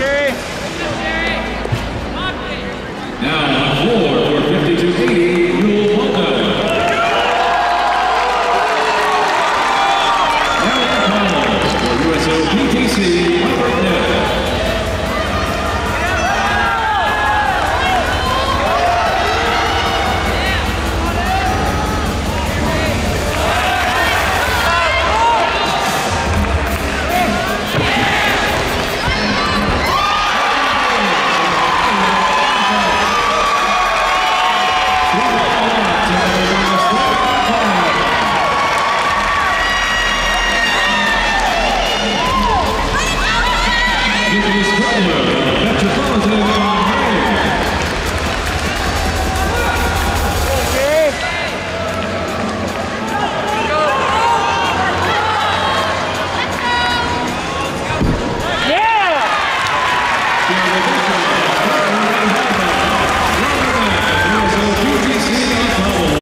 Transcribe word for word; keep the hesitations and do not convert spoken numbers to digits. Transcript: Gary. Now on the floor for fifty-two eighty, Yule Bunko. He's